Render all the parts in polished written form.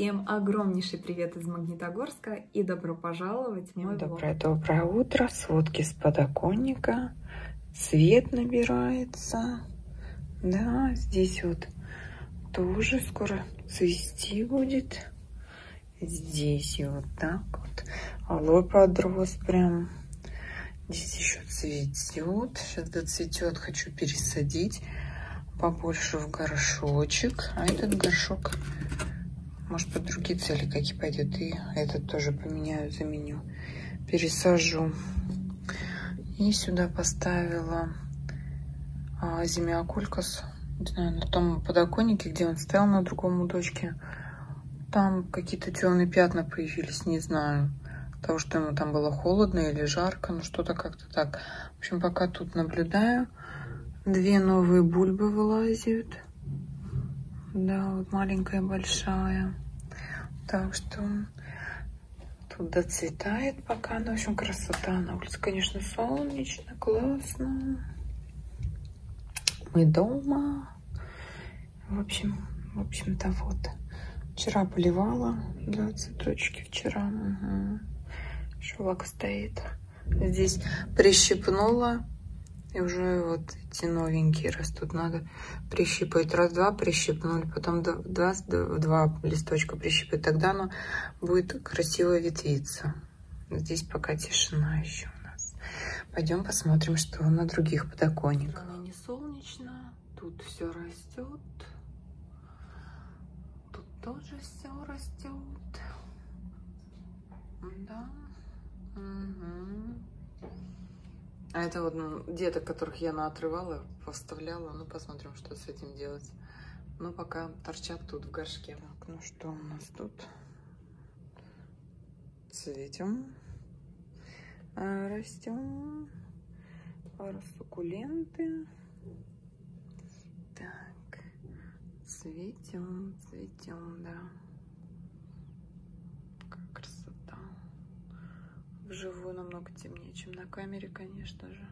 Всем огромнейший привет из Магнитогорска и добро пожаловать в мой блог. Доброе утро, сводки с подоконника, цвет набирается, да, здесь вот тоже скоро цвести будет, здесь и вот так вот, алоэ подрос прям, здесь еще цветет, сейчас доцветет, хочу пересадить побольше в горшочек, а этот горшок может под другие цели какие пойдет, и этот тоже поменяю, заменю, пересажу. И сюда поставила замиокулькас, не знаю, на том подоконнике, где он стоял на другом удочке, там какие-то темные пятна появились, не знаю, того, что ему там было холодно или жарко, ну что-то как-то так. В общем, пока тут наблюдаю. Две новые бульбы вылазят. Да, вот маленькая, большая. Так что тут доцветает пока. Ну, в общем, красота. На улице, конечно, солнечно, классно. Мы дома. В общем-то, вот. Вчера поливала, да, цветочки вчера. Угу. Шелок стоит. Здесь прищипнула. И уже вот эти новенькие растут. Надо прищипать. Раз-два прищипнули, потом два листочка прищипать. Тогда оно будет красиво ветвиться. Здесь пока тишина еще у нас. Пойдем посмотрим, что на других подоконниках. Не солнечно. Тут все растет. Тут тоже все растет. Да. Угу. А это вот деток, которых я наотрывала, поставляла. Ну, посмотрим, что с этим делать. Ну, пока торчат тут в горшке. Так, ну что у нас тут? Цветем. Растем. Пару суккуленты. Так. Цветем, да. Какая красота. Вживую намного темнее, чем на камере, конечно же.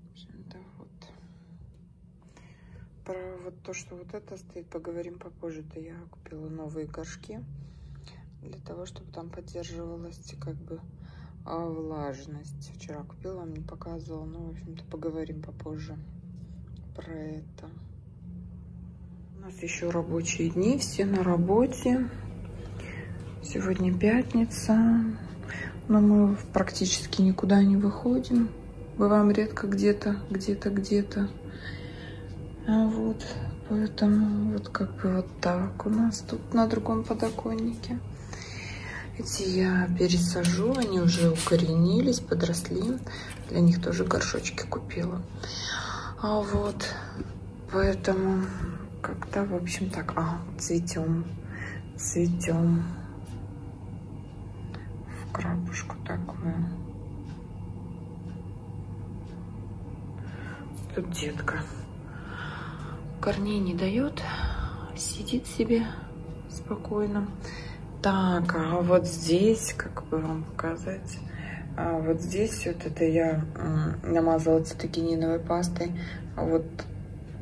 В общем-то, вот. Про вот то, что вот это стоит, поговорим попозже. Да, я купила новые горшки для того, чтобы там поддерживалась как бы влажность. Вчера купила, он мне показывал. Ну, в общем-то, поговорим попозже про это. У нас еще рабочие дни, все на работе. Сегодня пятница, но мы практически никуда не выходим. Бываем редко где-то. Вот, поэтому вот как бы вот так у нас тут на другом подоконнике. Эти я пересажу, они уже укоренились, подросли. Для них тоже горшочки купила. А вот, поэтому как-то, в общем, так. Цветем. Крапушку такую. Тут детка корней не дает, сидит себе спокойно. Так, а вот здесь, как бы вам показать, а вот здесь вот это я намазала цитокининовой пастой, вот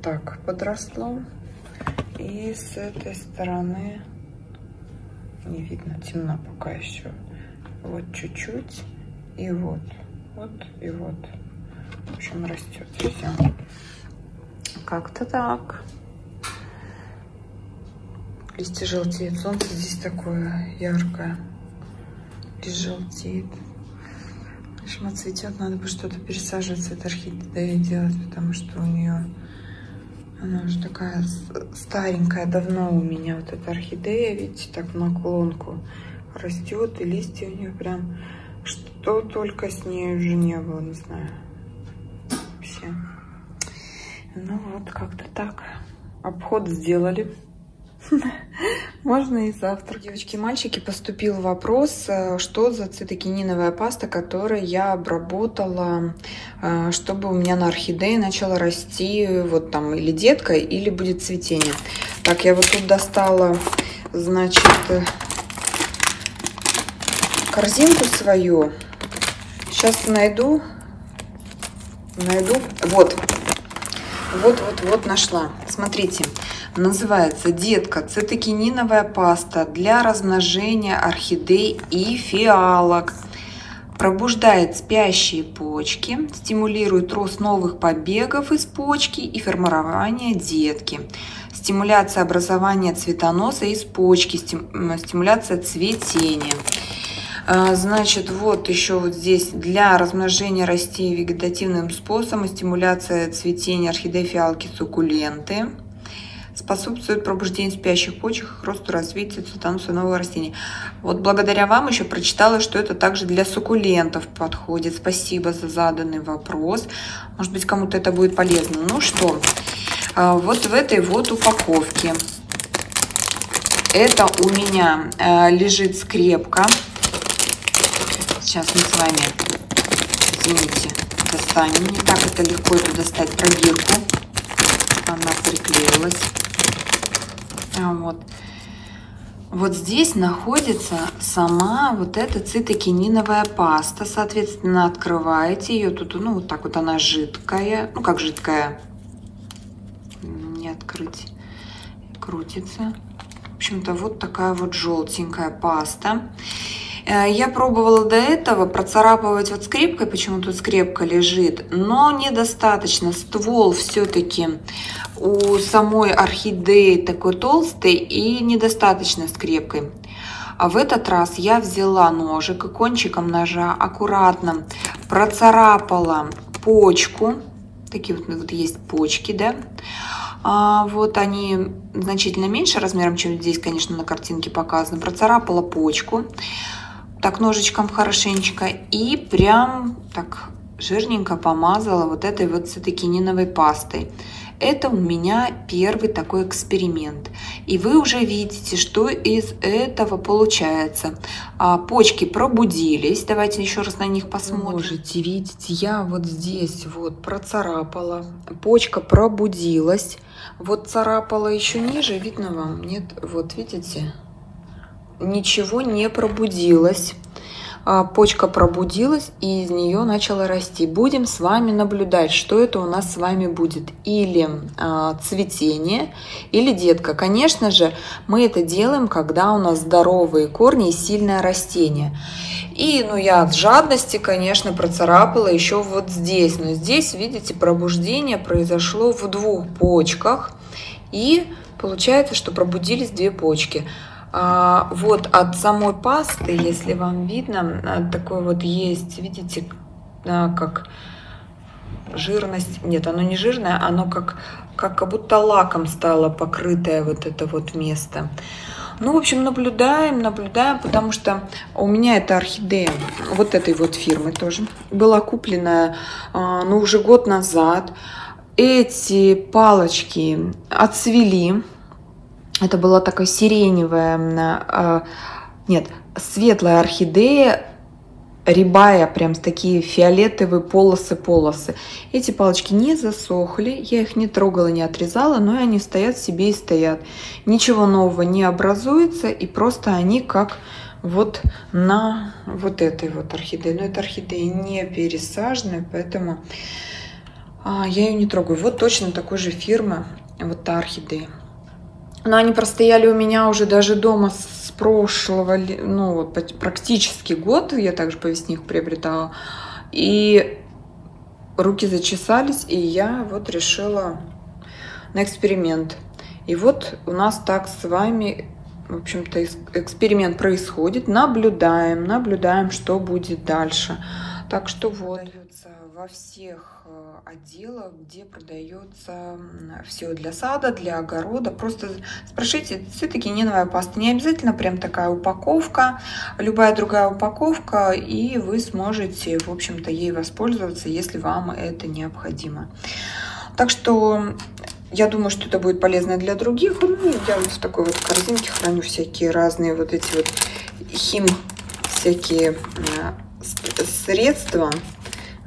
так подросло, и с этой стороны не видно, темно пока еще. Вот чуть-чуть, и вот. В общем, растет все. Как-то так. Листья желтеют. Солнце здесь такое яркое. И желтеет. В общем, отцветет. Надо бы что-то пересаживать с этой орхидеей делать, потому что у нее... Она уже такая старенькая. Давно у меня вот эта орхидея, видите, так в наклонку. Растет, и листья у нее прям, что только с ней уже не было, не знаю, вообще. Ну вот, как-то так. Обход сделали. Можно и завтра. Девочки и мальчики, поступил вопрос, что за цитокининовая паста, которую я обработала, чтобы у меня на орхидее начала расти вот там или детка, или будет цветение. Так, я вот тут достала, значит... корзинку свою. Сейчас найду. Вот нашла. Смотрите, Называется «Детка, цитокининовая паста для размножения орхидей и фиалок». Пробуждает спящие почки, стимулирует рост новых побегов из почки и формирование детки, стимуляция образования цветоноса из почки, стимуляция цветения. Значит, вот еще вот здесь для размножения растений вегетативным способом, стимуляция цветения орхидей, фиалки, суккуленты. Способствует пробуждению спящих почек, росту, развитию цветоноса нового растения. Вот благодаря вам еще прочитала, что это также для суккулентов подходит. Спасибо за заданный вопрос. Может быть, кому-то это будет полезно. Ну что, вот в этой вот упаковке. Это у меня лежит скрепка. Сейчас мы с вами, извините, достанем. Не так это легко это достать, пробирку. Она приклеилась. Вот здесь находится сама вот эта цитокининовая паста. Соответственно, открываете ее. Тут, ну, вот так вот она жидкая. Ну, как жидкая. Не открыть. Крутится. В общем-то, вот такая вот желтенькая паста. Я пробовала до этого процарапывать вот скрепкой, почему тут скрепка лежит, но недостаточно. Ствол все-таки у самой орхидеи такой толстый и недостаточно скрепкой. А в этот раз я взяла ножик и кончиком ножа аккуратно процарапала почку. Такие вот есть почки, да. Вот они значительно меньше размером, чем здесь, конечно, на картинке показано. Процарапала почку. Так, ножичком хорошенечко, и прям так жирненько помазала вот этой вот цитокининовой пастой. Это у меня первый такой эксперимент. И вы уже видите, что из этого получается. Почки пробудились. Давайте еще раз на них посмотрим. Вы можете видеть, я вот здесь вот процарапала. Почка пробудилась. Вот царапала еще ниже. Видно вам? Нет? Вот видите? Ничего не пробудилось. Почка пробудилась, и из нее начала расти. Будем с вами наблюдать, что это у нас с вами будет. Или цветение, или детка. Конечно же, мы это делаем, когда у нас здоровые корни и сильное растение. И, ну, я от жадности, конечно, процарапала еще вот здесь. Но здесь, видите, пробуждение произошло в двух почках. И получается, что пробудились две почки. Вот от самой пасты, если вам видно, такой вот есть, видите, как жирность. Нет, оно не жирное, оно как будто лаком стало покрытое вот это вот место. Ну, в общем, наблюдаем, потому что у меня эта орхидея вот этой вот фирмы тоже была куплена, ну, уже год назад. Эти палочки отцвели. Это была такая сиреневая, нет, светлая орхидея, рябая, прям такие фиолетовые полосы. Эти палочки не засохли, я их не трогала, не отрезала, но они стоят себе и стоят. Ничего нового не образуется, и просто они как вот на вот этой вот орхидее. Но эта орхидея не пересаженная, поэтому я ее не трогаю. Вот точно такой же фирмы, вот та орхидея. Но они простояли у меня уже даже дома с прошлого, ну, вот, практически год. Я также по весне их приобретала. И руки зачесались, и я вот решила на эксперимент. И вот у нас так с вами, в общем-то, эксперимент происходит. Наблюдаем, что будет дальше. Так что вот. Во всех отделах, где продается все для сада, для огорода. Просто спросите, цитокининовая паста. Не обязательно прям такая упаковка, любая другая упаковка, и вы сможете, в общем-то, ей воспользоваться, если вам это необходимо. Так что я думаю, что это будет полезно для других. Ну, я вот в такой вот корзинке храню всякие разные вот эти вот всякие средства.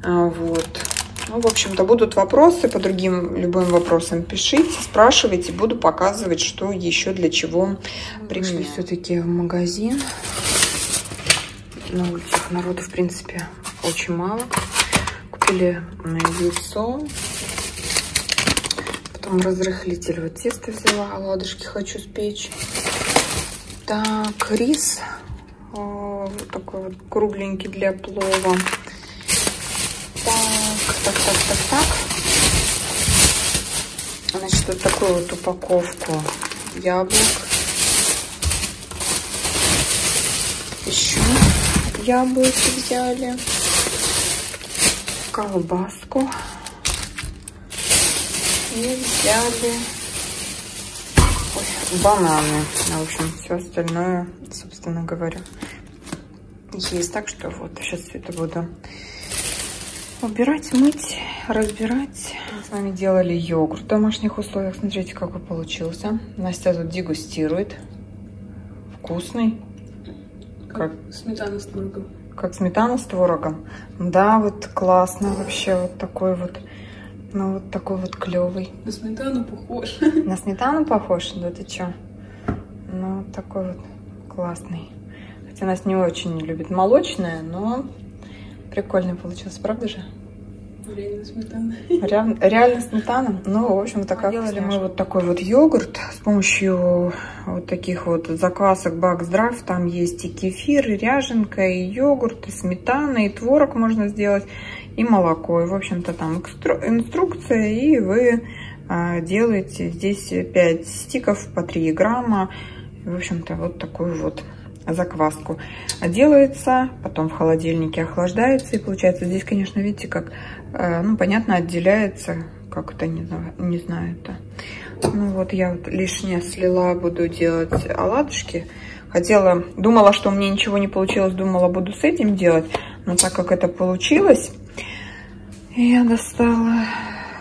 Вот. Ну, в общем-то, будут вопросы по другим любым вопросам. Пишите, спрашивайте, буду показывать, что еще для чего применяю. Все-таки в магазин. На улицах народу, в принципе, очень мало. Купили яйцо. Потом разрыхлитель, вот тесто взяла, оладушки хочу спечь. Так, рис вот такой вот кругленький для плова. Так. Значит, вот такую вот упаковку яблок. Еще яблоки взяли, колбаску и взяли бананы. В общем, все остальное, собственно говоря, есть. Так что вот сейчас все это буду убирать, мыть, разбирать. Мы с вами делали йогурт в домашних условиях. Смотрите, какой получился. Настя тут дегустирует. Вкусный. Как сметана с творогом. Как сметана с творогом. Да, вот классно вообще. Вот такой вот. Ну, вот такой вот клевый. На сметану похож. На сметану похож? Да ты чё? Ну, вот такой вот классный. Хотя нас не очень любит молочное, но прикольный получился, правда же? Реально сметана. Реально сметана? Ну, в общем, вот такая. Делали мы вот такой вот йогурт с помощью вот таких вот заквасок Бакздрав. Там есть и кефир, и ряженка, и йогурт, и сметана, и творог можно сделать, и молоко. И, в общем-то, там инструкция, и вы делаете здесь 5 стиков по 3 грамма. В общем-то, вот такую вот закваску. Делается, потом в холодильнике охлаждается, и получается здесь, конечно, видите, как, ну, понятно, отделяется, как это, не знаю это. Ну, вот я вот лишнее слила, буду делать оладушки. Хотела, думала, что у меня ничего не получилось, думала, буду с этим делать, но так как это получилось, я достала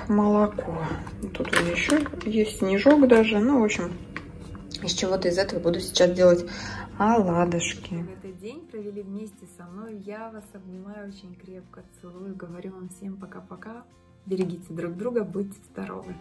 молоко. Тут у меня еще есть снежок даже, ну, в общем, из чего-то из этого буду сейчас делать оладушки. Этот день провели вместе со мной. Я вас обнимаю очень крепко, целую, говорю вам всем пока-пока. Берегите друг друга, будьте здоровы.